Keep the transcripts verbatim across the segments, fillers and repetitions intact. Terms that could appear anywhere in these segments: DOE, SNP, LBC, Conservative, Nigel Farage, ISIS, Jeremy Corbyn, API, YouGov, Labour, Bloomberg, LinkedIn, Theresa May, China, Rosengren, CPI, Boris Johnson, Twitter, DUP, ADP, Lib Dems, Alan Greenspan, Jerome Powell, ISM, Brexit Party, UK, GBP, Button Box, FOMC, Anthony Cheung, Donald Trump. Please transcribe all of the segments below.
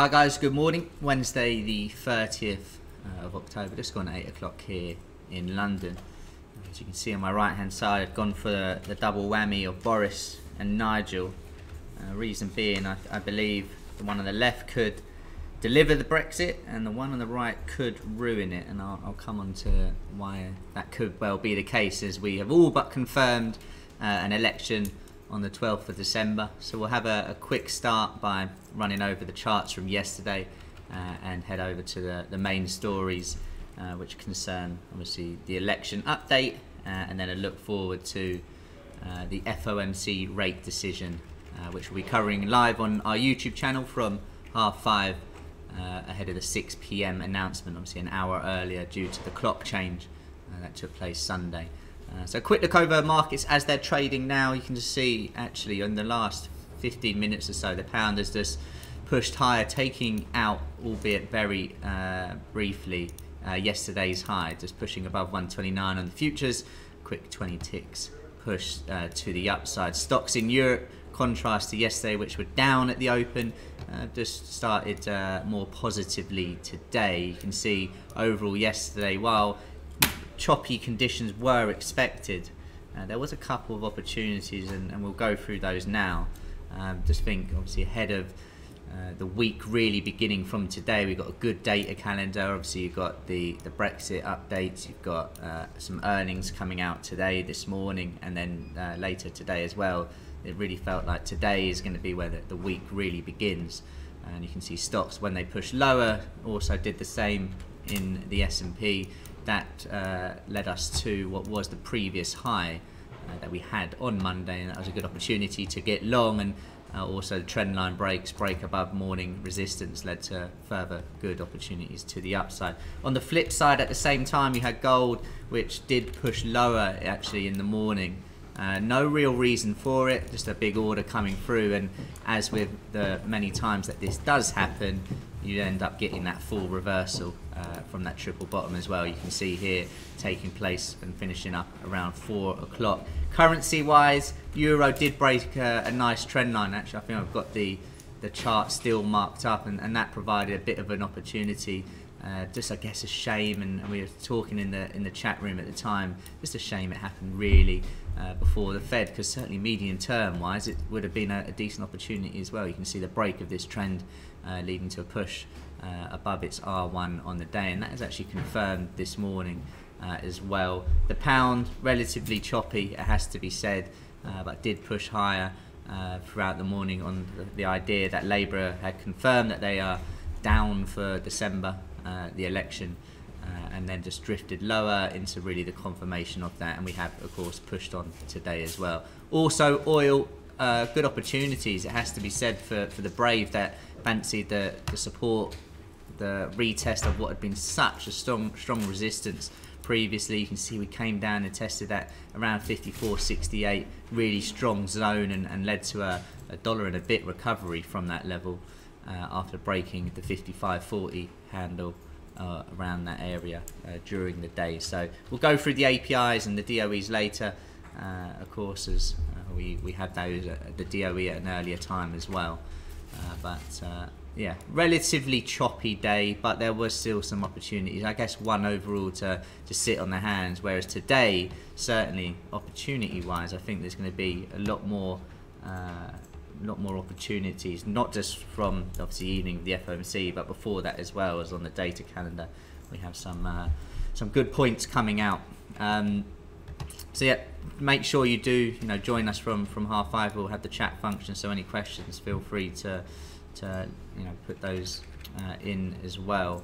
Hi guys, good morning. Wednesday the thirtieth uh, of October, just gone eight o'clock here in London. As you can see on my right hand side, I've gone for the, the double whammy of Boris and Nigel. Uh, reason being, I, I believe the one on the left could deliver the Brexit and the one on the right could ruin it, and I'll, I'll come on to why that could well be the case, as we have all but confirmed uh, an election on the twelfth of December. So we'll have a, a quick start by running over the charts from yesterday uh, and head over to the, the main stories uh, which concern obviously the election update uh, and then a look forward to uh, the F O M C rate decision uh, which we'll be covering live on our YouTube channel from half five uh, ahead of the six p m announcement, obviously an hour earlier due to the clock change uh, that took place Sunday. Uh, so a quick look over markets as they're trading now. You can just see actually in the last fifteen minutes or so the pound has just pushed higher, taking out, albeit very uh, briefly, uh, yesterday's high, just pushing above one twenty-nine on the futures. Quick twenty ticks push uh, to the upside. Stocks in Europe, contrast to yesterday which were down at the open, uh, just started uh, more positively today. You can see overall yesterday, while choppy conditions were expected, uh, there was a couple of opportunities, and, and we'll go through those now. Um, just think obviously ahead of uh, the week really beginning from today, we've got a good data calendar. Obviously you've got the, the Brexit updates, you've got uh, some earnings coming out today, this morning, and then uh, later today as well. It really felt like today is going to be where the, the week really begins, and you can see stocks when they push lower also did the same in the S and P. That uh, led us to what was the previous high uh, that we had on Monday, and that was a good opportunity to get long, and uh, also the trend line breaks, break above morning resistance, led to further good opportunities to the upside. On the flip side, at the same time, you had gold, which did push lower actually in the morning. Uh, no real reason for it, just a big order coming through, and as with the many times that this does happen, you end up getting that full reversal uh, from that triple bottom as well. You can see here taking place and finishing up around four o'clock. Currency wise, euro did break a, a nice trend line. Actually, I think I've got the, the chart still marked up, and, and that provided a bit of an opportunity. Uh, just I guess a shame, and, and we were talking in the in the chat room at the time, just a shame it happened really uh, before the Fed, because certainly medium term wise it would have been a, a decent opportunity as well. You can see the break of this trend uh, leading to a push uh, above its R one on the day, and that is actually confirmed this morning uh, as well. The pound relatively choppy, it has to be said, uh, but did push higher uh, throughout the morning on the, the idea that Labour had confirmed that they are down for December, Uh, the election, uh, and then just drifted lower into really the confirmation of that, and we have of course pushed on today as well. Also oil, uh, good opportunities, it has to be said, for, for the brave that fancied the, the support, the retest of what had been such a strong strong resistance previously. You can see we came down and tested that around fifty-four sixty-eight, really strong zone, and, and led to a, a dollar and a bit recovery from that level. Uh, after breaking the fifty-five forty handle uh, around that area uh, during the day. So we'll go through the A P Is and the D O Es later, uh, of course, as uh, we, we had those at the D O E at an earlier time as well. Uh, but uh, yeah, relatively choppy day, but there was still some opportunities. I guess one overall to, to sit on their hands, whereas today, certainly opportunity-wise, I think there's going to be a lot more uh, a lot more opportunities, not just from obviously evening of the F O M C, but before that as well, as on the data calendar we have some uh, some good points coming out. Um, so yeah, make sure you do you know join us from from half five. We'll have the chat function, so any questions feel free to to you know put those uh, in as well.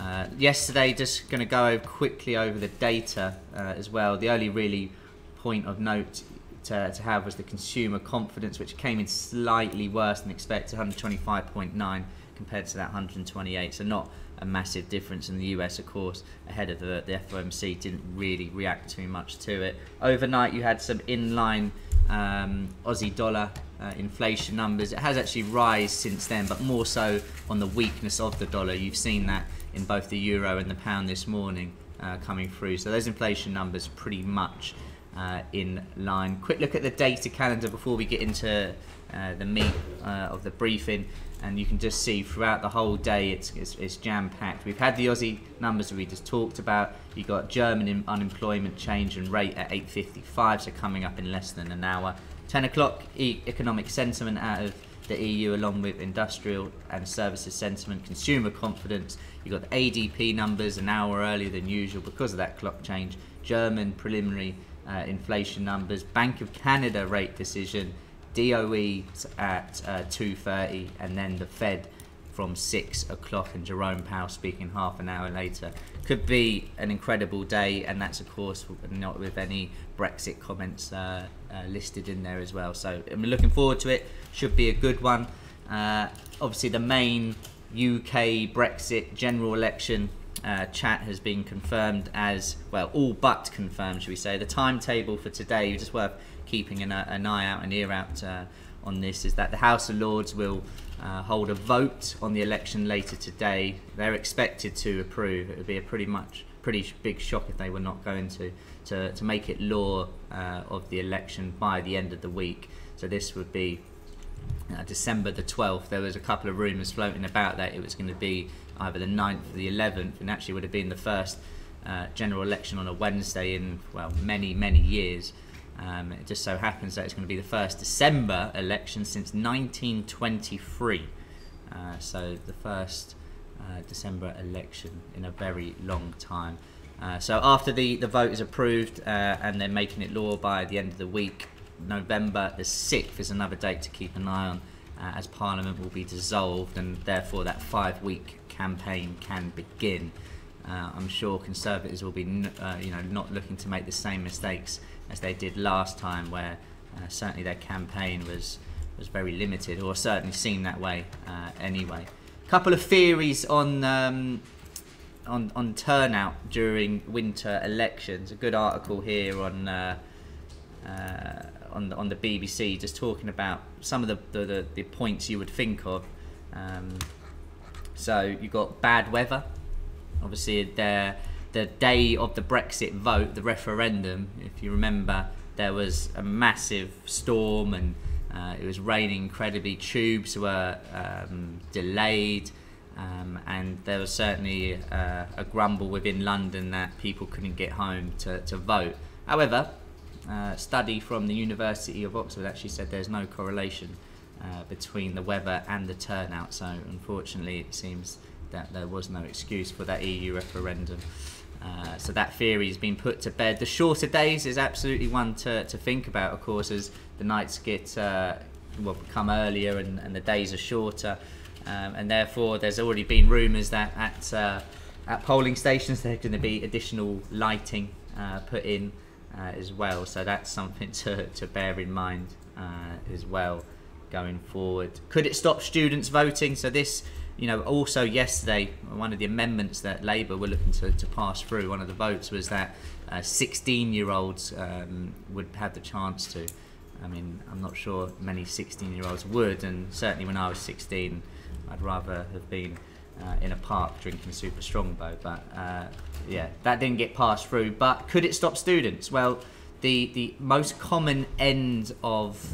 Uh, yesterday, just going to go quickly over the data uh, as well. The only really point of note To, to have was the consumer confidence, which came in slightly worse than expected, one twenty-five point nine compared to that one twenty-eight, so not a massive difference. In the U S, of course, ahead of the, the F O M C, didn't really react too much to it. Overnight you had some inline um, Aussie dollar uh, inflation numbers. It has actually risen since then, but more so on the weakness of the dollar. You've seen that in both the euro and the pound this morning uh, coming through, so those inflation numbers pretty much uh, in line. Quick look at the data calendar before we get into uh, the meat uh, of the briefing, and you can just see throughout the whole day it's, it's, it's jam-packed. We've had the Aussie numbers that we just talked about. You've got German unemployment change and rate at eight fifty-five, so coming up in less than an hour. ten o'clock, e economic sentiment out of the E U, along with industrial and services sentiment, consumer confidence. You've got the A D P numbers an hour earlier than usual because of that clock change, German preliminary uh, inflation numbers, Bank of Canada rate decision, D O E at uh, two thirty, and then the Fed from six o'clock, and Jerome Powell speaking half an hour later. Could be an incredible day, and that's of course not with any Brexit comments uh, uh, listed in there as well. So I'm looking forward to it, should be a good one. Uh, obviously the main U K Brexit general election uh, chat has been confirmed as, well, all but confirmed, should we say. The timetable for today, just worth keeping an, an eye out and ear out uh, on this, is that the House of Lords will uh, hold a vote on the election later today. They're expected to approve. It would be a pretty much pretty big shock if they were not going to to, to make it law uh, of the election by the end of the week. So this would be uh, December the twelfth. There was a couple of rumours floating about that it was going to be either the ninth or the eleventh, and actually would have been the first uh, general election on a Wednesday in, well, many many years. Um, it just so happens that it's going to be the first December election since nineteen twenty-three. Uh, so the first uh, December election in a very long time. Uh, so after the, the vote is approved uh, and they're making it law by the end of the week, November the sixth is another date to keep an eye on, uh, as Parliament will be dissolved and therefore that five-week campaign can begin. Uh, I'm sure Conservatives will be n uh, you know, not looking to make the same mistakes as they did last time, where uh, certainly their campaign was, was very limited, or certainly seemed that way uh, anyway. A couple of theories on, um, on, on turnout during winter elections. A good article here on, uh, uh, on, the, on the B B C just talking about some of the, the, the, the points you would think of. Um, so you've got bad weather. Obviously, the, the day of the Brexit vote, the referendum, if you remember, there was a massive storm and uh, it was raining incredibly. Tubes were um, delayed, um, and there was certainly uh, a grumble within London that people couldn't get home to, to vote. However, a study from the University of Oxford actually said there's no correlation uh, between the weather and the turnout, so unfortunately it seems that there was no excuse for that E U referendum. Uh, so that theory has been put to bed. The shorter days is absolutely one to, to think about, of course, as the nights get uh, well, become earlier and, and the days are shorter. Um, and therefore, there's already been rumours that at, uh, at polling stations there's going to be additional lighting uh, put in uh, as well. So that's something to, to bear in mind uh, as well going forward. Could it stop students voting? So this... You know, also yesterday, one of the amendments that Labour were looking to, to pass through, one of the votes, was that sixteen-year-olds uh, um, would have the chance to. I mean, I'm not sure many sixteen-year-olds would, and certainly when I was sixteen, I'd rather have been uh, in a park drinking super strongbow. But, uh, yeah, that didn't get passed through. But could it stop students? Well, the, the most common end of...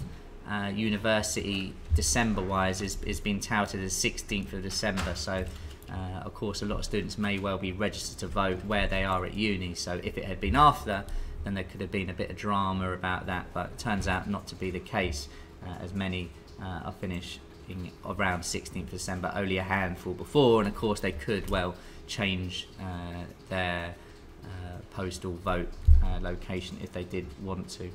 Uh, university December-wise is, is being touted as sixteenth of December, so uh, of course a lot of students may well be registered to vote where they are at uni, so if it had been after, then there could have been a bit of drama about that, but it turns out not to be the case, uh, as many uh, are finishing around sixteenth of December, only a handful before, and of course they could well change uh, their uh, postal vote uh, location if they did want to.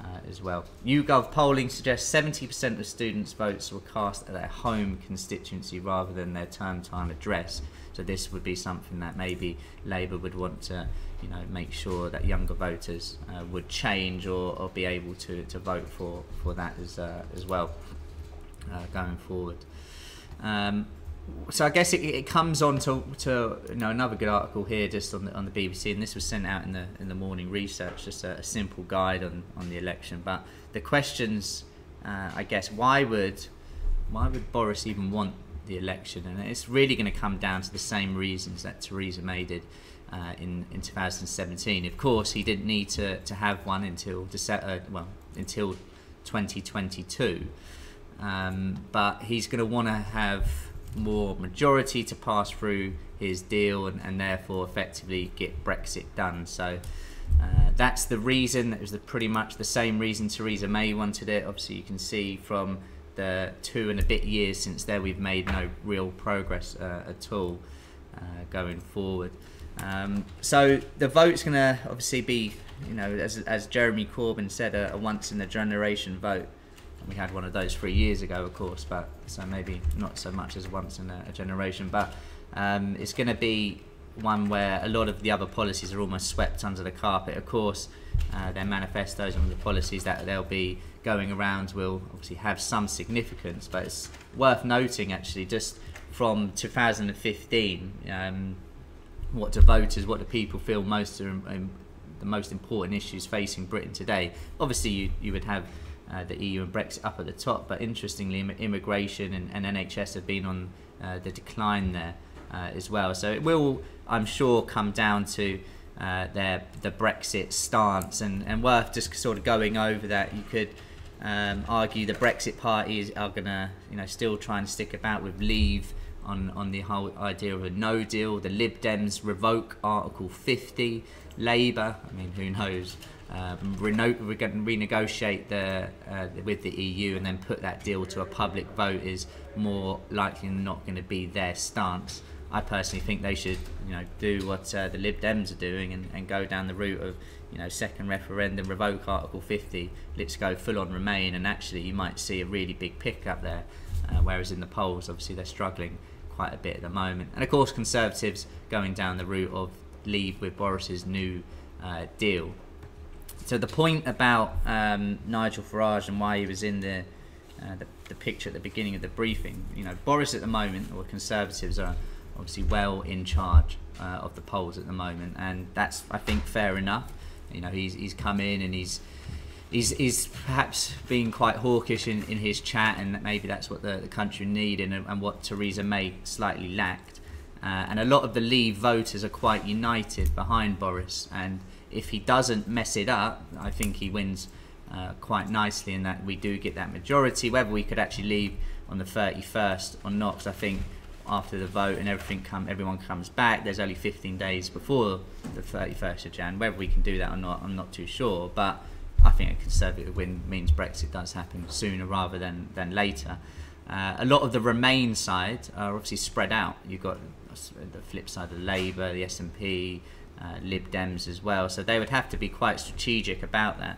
Uh, as well. YouGov polling suggests seventy percent of students' votes were cast at their home constituency rather than their term time address. So this would be something that maybe Labour would want to, you know, make sure that younger voters uh, would change or, or be able to, to vote for, for that as, uh, as well uh, going forward. Um, so I guess it, it comes on to, to you know, another good article here just on the, on the B B C, and this was sent out in the in the morning research, just a, a simple guide on, on the election. But the questions, uh, I guess, why would why would Boris even want the election? And it's really going to come down to the same reasons that Theresa May did uh, in in two thousand seventeen. Of course, he didn't need to to have one until uh, well until twenty twenty-two. Um, but he's going to want to have more majority to pass through his deal and, and therefore effectively get Brexit done. So uh, that's the reason. That was the, pretty much the same reason Theresa May wanted it. Obviously, you can see from the two and a bit years since there, we've made no real progress uh, at all uh, going forward. Um, so the vote's going to obviously be, you know, as, as Jeremy Corbyn said, a, a once-in-a-generation vote. We had one of those three years ago, of course, but so maybe not so much as once in a, a generation. But um, it's going to be one where a lot of the other policies are almost swept under the carpet. Of course, uh, their manifestos and the policies that they'll be going around will obviously have some significance. But it's worth noting, actually, just from two thousand fifteen, um, what do voters, what do people feel most are um, the most important issues facing Britain today? Obviously, you, you would have Uh, the E U and Brexit up at the top, but interestingly immigration and, and N H S have been on uh, the decline there uh, as well. So it will, I'm sure, come down to uh, their the Brexit stance, and, and worth just sort of going over that. You could um, argue the Brexit Party is, are going to you know still try and stick about with Leave on, on the whole idea of a no deal. The Lib Dems revoke Article fifty. Labour, I mean, who knows? Uh, we're going to renegotiate the, uh, with the E U and then put that deal to a public vote is more likely not going to be their stance. I personally think they should, you know, do what uh, the Lib Dems are doing and, and go down the route of, you know, second referendum, revoke Article fifty. Let's go full on Remain, and actually you might see a really big pickup there. Uh, whereas in the polls, obviously they're struggling quite a bit at the moment. And of course, Conservatives going down the route of Leave with Boris's new uh, deal. So the point about um, Nigel Farage and why he was in the, uh, the the picture at the beginning of the briefing, you know, Boris at the moment, or Conservatives, are obviously well in charge uh, of the polls at the moment, and that's, I think, fair enough. You know, he's he's come in and he's he's he's perhaps been quite hawkish in, in his chat, and that maybe that's what the, the country needed and, and what Theresa May slightly lacked. Uh, and a lot of the Leave voters are quite united behind Boris, and if he doesn't mess it up, I think he wins uh, quite nicely in that we do get that majority. Whether we could actually leave on the thirty-first or not, because I think after the vote and everything come, everyone comes back, there's only fifteen days before the thirty-first of January. Whether we can do that or not, I'm not too sure. But I think a Conservative win means Brexit does happen sooner rather than, than later. Uh, a lot of the Remain side are obviously spread out. You've got the flip side of Labour, the S N P, Uh, Lib Dems as well, so they would have to be quite strategic about that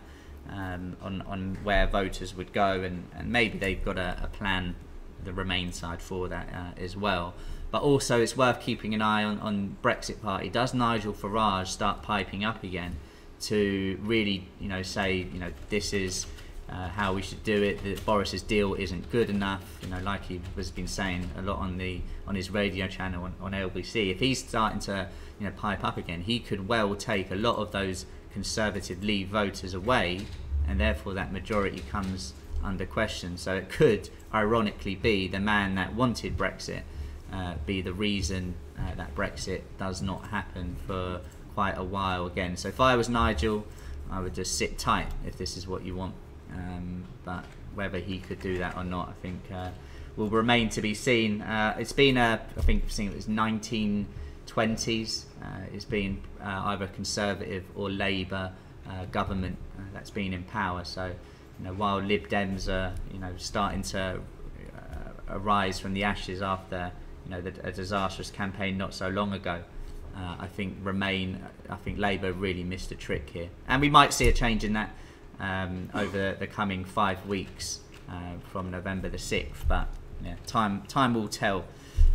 um, on, on where voters would go, and, and maybe they've got a, a plan, the Remain side, for that uh, as well. But also it's worth keeping an eye on, on Brexit Party. Does Nigel Farage start piping up again to really you know say you know this is uh, how we should do it, that Boris's deal isn't good enough, you know like he has been saying a lot on the on his radio channel on, on L B C. If he's starting to you know pipe up again, he could well take a lot of those Conservative Leave voters away, and therefore that majority comes under question. So it could ironically be the man that wanted Brexit uh, be the reason uh, that Brexit does not happen for quite a while again. So if I was Nigel, I would just sit tight if this is what you want, um, but whether he could do that or not, I think uh, will remain to be seen. Uh, it's been a, I think seeing it was nineteen twenties, uh, it's been uh, either Conservative or Labour uh, government uh, that's been in power. So, you know, while Lib Dems are, you know, starting to uh, arise from the ashes after, you know, the, a disastrous campaign not so long ago, uh, I think Remain, I think Labour really missed a trick here, and we might see a change in that um, over the coming five weeks uh, from November the sixth. But yeah, time time will tell,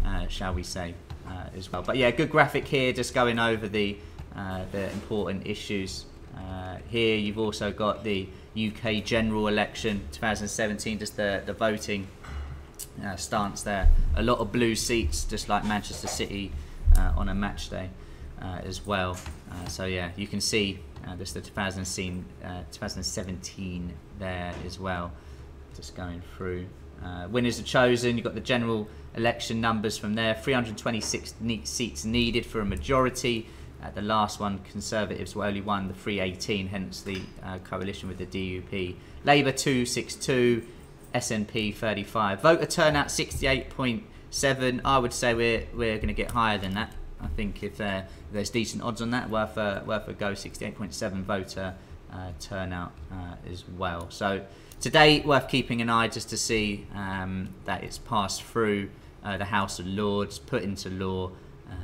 uh, shall we say? Uh, as well. But yeah, good graphic here, just going over the uh, the important issues. Uh, here you've also got the U K general election twenty seventeen, just the, the voting uh, stance there. A lot of blue seats, just like Manchester City uh, on a match day uh, as well. Uh, so yeah, you can see uh, there's the twenty seventeen there as well, just going through. Uh, winners are chosen, you've got the general election numbers from there. Three hundred twenty-six ne seats needed for a majority. Uh, the last one, Conservatives were only one, the three eighteen, hence the uh, coalition with the D U P. Labour two sixty-two, S N P thirty-five. Voter turnout sixty-eight point seven. I would say we're we're going to get higher than that. I think if uh, there's decent odds on that, worth a worth a go. sixty-eight point seven voter uh, turnout uh, as well. So today, worth keeping an eye just to see um, that it's passed through uh, the House of Lords, put into law.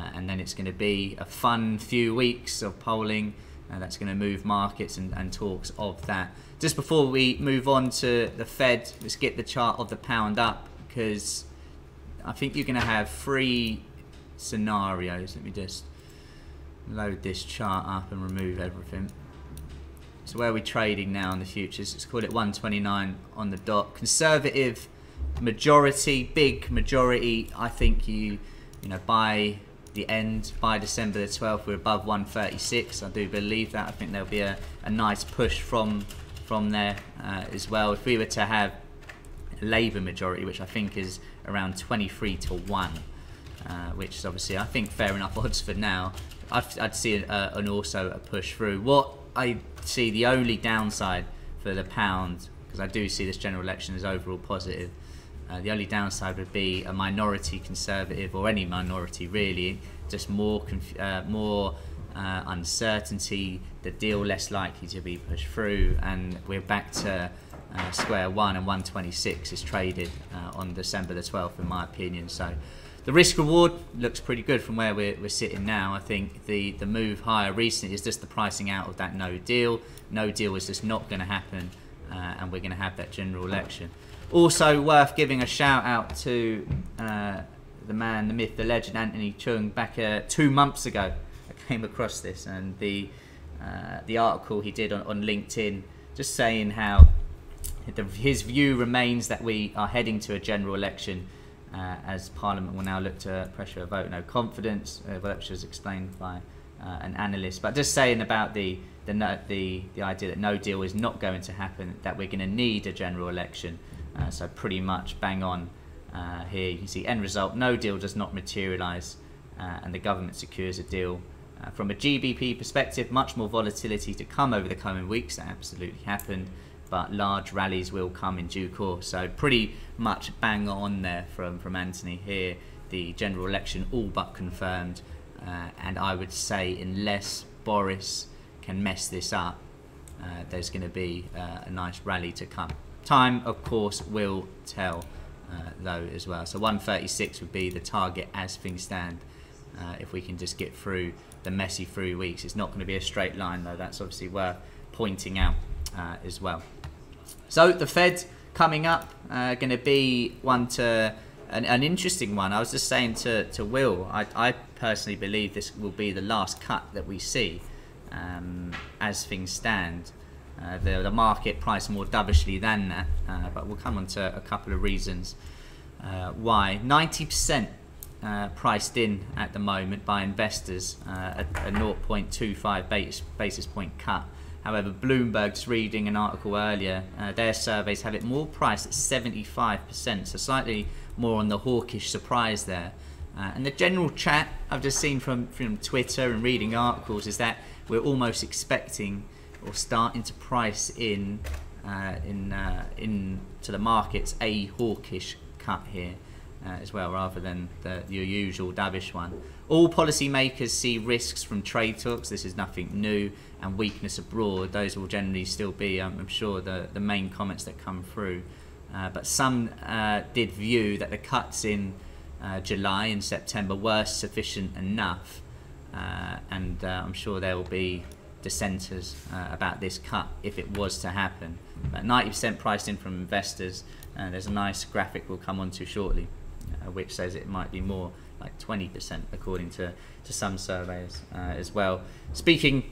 Uh, and then it's going to be a fun few weeks of polling uh, that's going to move markets and, and talks of that. Just before we move on to the Fed, let's get the chart of the pound up, because I think you're going to have three scenarios. Let me just load this chart up and remove everything. So where are we trading now in the futures? Let's call it one twenty-nine on the dot. Conservative majority, big majority. I think you, you know, by the end, by December the twelfth, we're above one thirty-six. I do believe that. I think there'll be a, a nice push from from there uh, as well. If we were to have a Labour majority, which I think is around twenty-three to one, uh, which is obviously, I think, fair enough odds for now. I've, I'd see a, an also a push through. What I see the only downside for the pound, because I do see this general election as overall positive, Uh, the only downside would be a minority Conservative, or any minority really, just more conf uh, more uh, uncertainty, the deal less likely to be pushed through, and we're back to uh, square one, and one twenty-six is traded uh, on December the twelfth in my opinion. So the risk reward looks pretty good from where we're, we're sitting now. I think the, the move higher recently is just the pricing out of that no deal. No deal is just not going to happen, uh, and we're going to have that general election. Also worth giving a shout out to uh, the man, the myth, the legend, Anthony Cheung. Back uh, two months ago, I came across this, and the uh, the article he did on, on LinkedIn, just saying how the, his view remains that we are heading to a general election, uh, as Parliament will now look to pressure a vote no confidence, uh, well, which was explained by uh, an analyst. But just saying about the the, no, the the idea that no deal is not going to happen, that we're going to need a general election. Uh, so pretty much bang on uh, here. You can see end result, no deal does not materialise, uh, and the government secures a deal. Uh, from a G B P perspective, much more volatility to come over the coming weeks. That absolutely happened, but large rallies will come in due course. So pretty much bang on there from, from Anthony here. The general election all but confirmed, uh, and I would say unless Boris can mess this up, uh, there's going to be uh, a nice rally to come. Time, of course, will tell, uh, though, as well. So one thirty-six would be the target as things stand, uh, if we can just get through the messy three weeks. It's not going to be a straight line, though. That's obviously worth pointing out uh, as well. So the Fed coming up, uh, going to be one to an, an interesting one. I was just saying to, to Will, I, I personally believe this will be the last cut that we see um, as things stand. Uh, the, the market priced more dovish than that, uh, but we'll come on to a couple of reasons uh, why. ninety percent uh, priced in at the moment by investors, uh, a, a zero point two five base, basis point cut. However, Bloomberg's reading an article earlier, uh, their surveys have it more priced at seventy-five percent, so slightly more on the hawkish surprise there. Uh, and the general chat I've just seen from, from Twitter and reading articles is that we're almost expecting or starting to price in uh, in uh, in to the markets a hawkish cut here uh, as well, rather than the, your usual dovish one. All policymakers see risks from trade talks. This is nothing new, and weakness abroad. Those will generally still be, um, I'm sure, the the main comments that come through. Uh, but some uh, did view that the cuts in uh, July and September were sufficient enough, uh, and uh, I'm sure there will be dissenters uh, about this cut if it was to happen. But ninety percent priced in from investors, and uh, there's a nice graphic we'll come on to shortly, uh, which says it might be more like twenty percent according to, to some surveys uh, as well. Speaking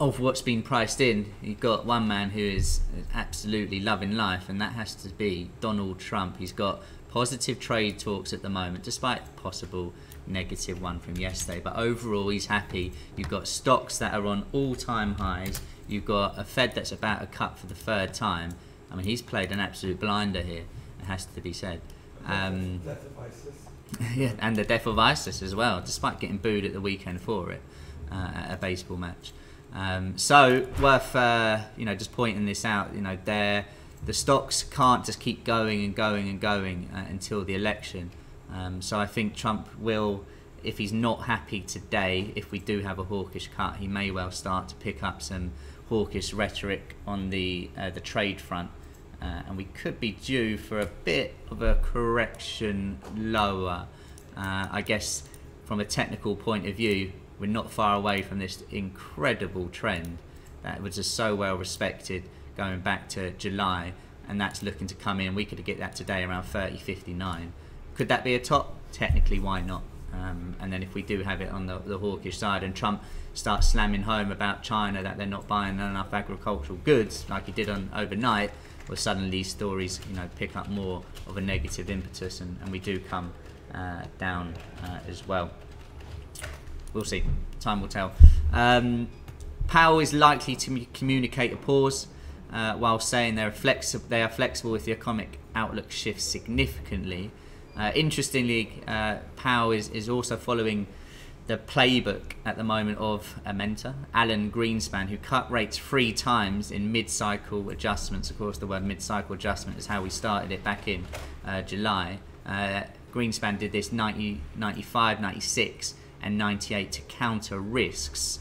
of what's been priced in, you've got one man who is absolutely loving life, and that has to be Donald Trump. He's got positive trade talks at the moment, despite possible negative one from yesterday, but overall he's happy. You've got stocks that are on all-time highs. You've got a Fed that's about a cut for the third time. I mean, he's played an absolute blinder here, it has to be said. Um, death of ISIS. Yeah, and the death of ISIS as well, despite getting booed at the weekend for it. uh, at a baseball match. Um, so worth uh, you know, just pointing this out. You know, they're, the stocks can't just keep going and going and going uh, until the election. Um, so I think Trump will, if he's not happy today, if we do have a hawkish cut, he may well start to pick up some hawkish rhetoric on the uh, the trade front, uh, and we could be due for a bit of a correction lower. Uh, I guess from a technical point of view, we're not far away from this incredible trend that was just so well respected going back to July, and that's looking to come in. We could get that today around thirty fifty-nine. Could that be a top? Technically, why not? Um, and then if we do have it on the, the hawkish side, and Trump starts slamming home about China that they're not buying enough agricultural goods like he did on overnight, well, suddenly these stories, you know, pick up more of a negative impetus, and, and we do come uh, down uh, as well. We'll see. Time will tell. Um, Powell is likely to communicate a pause uh, while saying they're flexi they are flexible if the economic outlook shifts significantly. Uh, interestingly, uh, Powell is, is also following the playbook at the moment of a mentor, Alan Greenspan, who cut rates three times in mid-cycle adjustments. Of course, the word mid-cycle adjustment is how we started it back in uh, July. Uh, Greenspan did this ninety, ninety-five, ninety-six and ninety-eight to counter risks.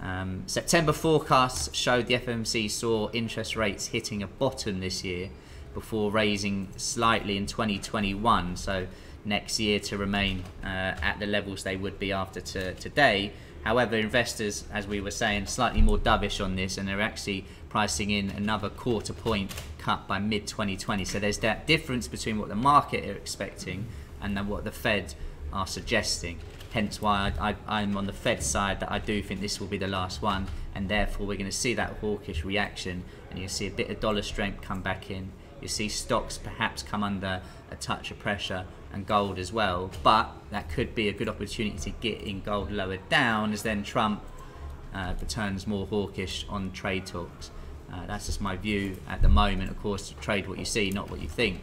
Um, September forecasts showed the F O M C saw interest rates hitting a bottom this year, before raising slightly in twenty twenty-one, so next year to remain uh, at the levels they would be after to today. However, investors, as we were saying, slightly more dovish on this, and they're actually pricing in another quarter point cut by mid twenty twenty. So there's that difference between what the market are expecting and then what the Fed are suggesting. Hence why I, I, I'm on the Fed side, that I do think this will be the last one, and therefore we're going to see that hawkish reaction, and you'll see a bit of dollar strength come back in. You see stocks perhaps come under a touch of pressure, and gold as well, but that could be a good opportunity to get in gold lower down, as then Trump uh, returns more hawkish on trade talks. Uh, that's just my view at the moment. Of course, trade what you see, not what you think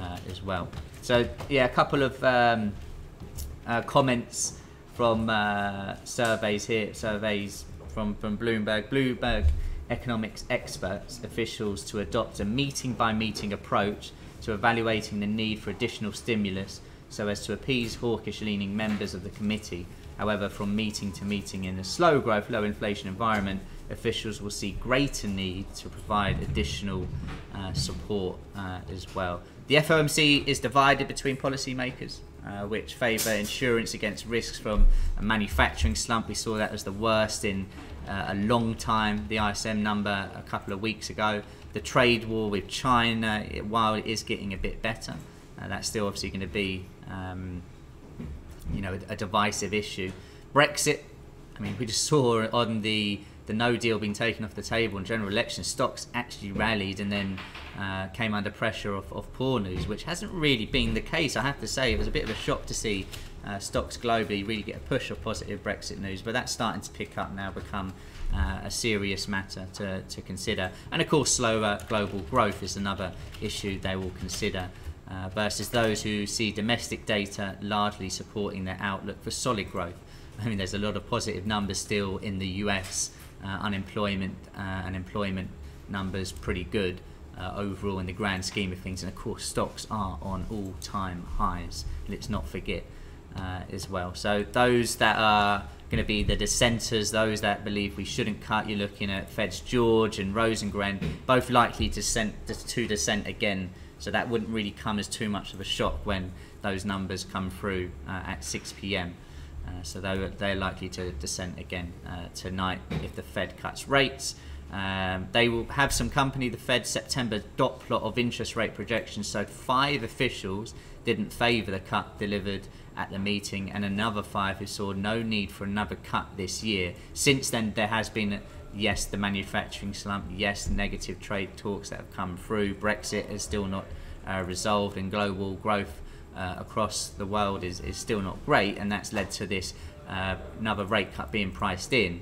uh, as well. So yeah, a couple of um, uh, comments from uh, surveys here, surveys from, from Bloomberg. Bloomberg economics experts officials to adopt a meeting-by-meeting approach to evaluating the need for additional stimulus so as to appease hawkish-leaning members of the committee. However, from meeting to meeting in a slow-growth, low-inflation environment, officials will see greater need to provide additional uh, support uh, as well. The F O M C is divided between policymakers, uh, which favour insurance against risks from a manufacturing slump. We saw that as the worst in Uh, a long time, the I S M number a couple of weeks ago. The trade war with China, it, while it is getting a bit better, uh, that's still obviously going to be um, you know, a, a divisive issue. Brexit, I mean, we just saw on the, the no deal being taken off the table in general election, stocks actually rallied and then uh, came under pressure of, of poor news, which hasn't really been the case. I have to say, it was a bit of a shock to see Uh, stocks globally really get a push of positive Brexit news, but that's starting to pick up now, become uh, a serious matter to, to consider. And of course, slower global growth is another issue they will consider, uh, versus those who see domestic data largely supporting their outlook for solid growth. I mean, there's a lot of positive numbers still in the U S, uh, unemployment uh, and employment numbers pretty good Uh, overall in the grand scheme of things, and of course stocks are on all-time highs, let's not forget. Uh, as well. So those that are going to be the dissenters, those that believe we shouldn't cut, you're looking at Fed George and Rosengren, both likely to, sent, to dissent again. So that wouldn't really come as too much of a shock when those numbers come through uh, at six p m Uh, so they, they're likely to dissent again uh, tonight if the Fed cuts rates. Um, they will have some company. The Fed's September dot plot of interest rate projections showed five officials didn't favour the cut delivered at the meeting, and another five who saw no need for another cut this year. Since then, there has been, yes, the manufacturing slump, yes, negative trade talks that have come through. Brexit is still not uh, resolved, and global growth uh, across the world is, is still not great, and that's led to this uh, another rate cut being priced in.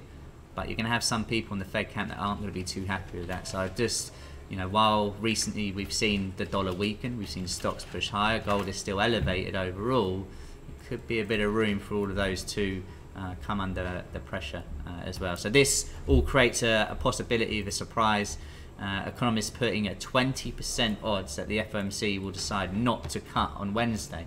But you're going to have some people in the Fed camp that aren't going to be too happy with that. So just, you know, while recently we've seen the dollar weaken, we've seen stocks push higher, gold is still elevated overall, it could be a bit of room for all of those to uh, come under the pressure uh, as well. So this all creates a, a possibility of a surprise. Uh, economists putting at twenty percent odds that the F O M C will decide not to cut on Wednesday.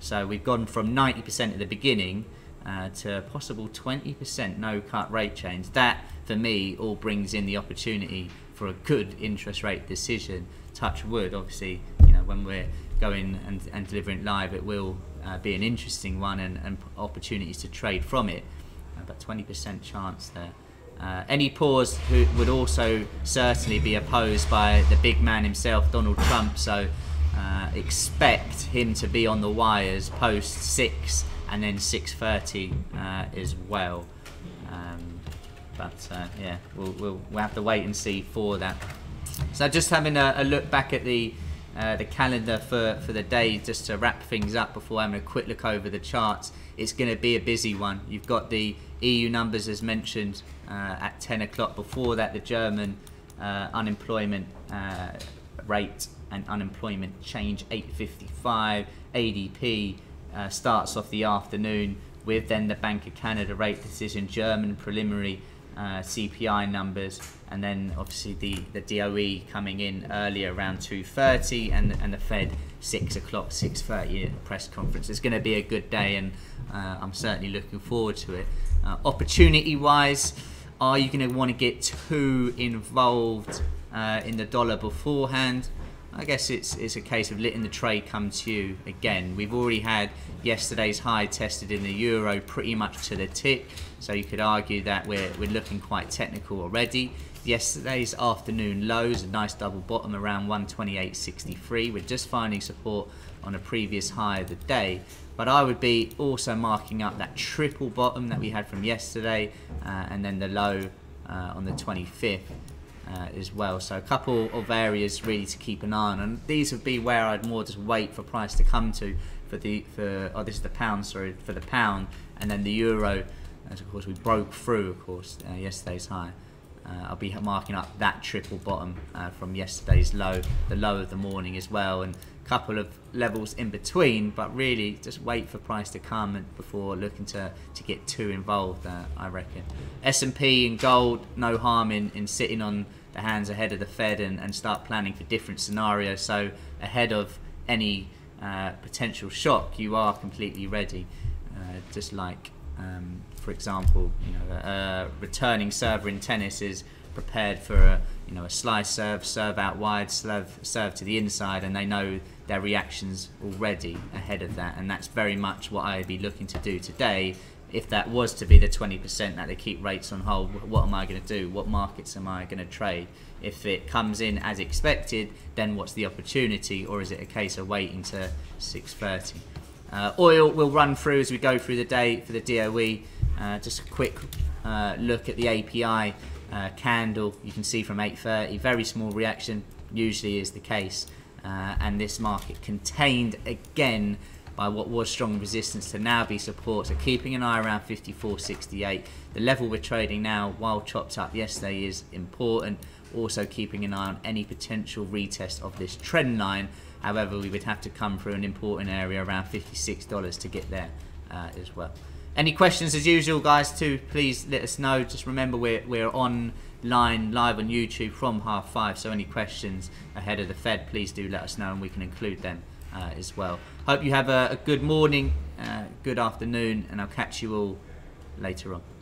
So we've gone from ninety percent at the beginning uh, to a possible twenty percent no cut rate change. That, for me, all brings in the opportunity for a good interest rate decision. Touch wood, obviously, you know, when we're going and, and delivering live, it will uh, be an interesting one and, and opportunities to trade from it. Uh, but twenty percent chance there. Uh, any pause who would also certainly be opposed by the big man himself, Donald Trump, so uh, expect him to be on the wires post six and then six thirty uh, as well. Um, but uh, yeah, we'll, we'll, we'll have to wait and see for that. So just having a, a look back at the, uh, the calendar for, for the day, just to wrap things up before having a quick look over the charts. It's going to be a busy one. You've got the E U numbers as mentioned uh, at ten o'clock. Before that, the German uh, unemployment uh, rate and unemployment change, eight fifty-five. A D P uh, starts off the afternoon with then the Bank of Canada rate decision, German preliminary uh, C P I numbers, and then obviously the, the D O E coming in earlier around two thirty, and, and the Fed six o'clock, six thirty press conference. It's going to be a good day, and uh, I'm certainly looking forward to it. Uh, Opportunity-wise, are you going to want to get too involved uh, in the dollar beforehand? I guess it's, it's a case of letting the trade come to you again. We've already had yesterday's high tested in the euro pretty much to the tick, so you could argue that we're, we're looking quite technical already. Yesterday's afternoon lows, a nice double bottom around one twenty-eight sixty-three. We're just finding support on a previous high of the day. But I would be also marking up that triple bottom that we had from yesterday uh, and then the low uh, on the twenty-fifth uh, as well. So a couple of areas really to keep an eye on. And these would be where I'd more just wait for price to come to for the, for, oh, this is the pound, sorry, for the pound. And then the euro, as of course we broke through, of course, uh, yesterday's high. Uh, I'll be marking up that triple bottom uh, from yesterday's low, the low of the morning as well, and a couple of levels in between, but really just wait for price to come and before looking to, to get too involved, uh, I reckon. S and P and gold, no harm in, in sitting on the hands ahead of the Fed and, and start planning for different scenarios, so ahead of any uh, potential shock, you are completely ready, uh, just like... Um, for example, you know, a, a returning server in tennis is prepared for a, you know, a slice serve, serve out wide, serve, serve to the inside, and they know their reactions already ahead of that. And that's very much what I'd be looking to do today. If that was to be the twenty percent that they keep rates on hold, what am I going to do? What markets am I going to trade? If it comes in as expected, then what's the opportunity? Or is it a case of waiting to six thirty? Uh, oil will run through as we go through the day for the D O E. Uh, just a quick uh, look at the A P I uh, candle. You can see from eight thirty, very small reaction, usually is the case. Uh, and this market contained again by what was strong resistance to now be support. So keeping an eye around fifty-four sixty-eight. The level we're trading now, while chopped up yesterday, is important. Also keeping an eye on any potential retest of this trend line. However, we would have to come through an important area around fifty-six dollars to get there uh, as well. Any questions as usual, guys, too, please let us know. Just remember we're, we're online, live on YouTube from half five, so any questions ahead of the Fed, please do let us know and we can include them uh, as well. Hope you have a, a good morning, uh, good afternoon, and I'll catch you all later on.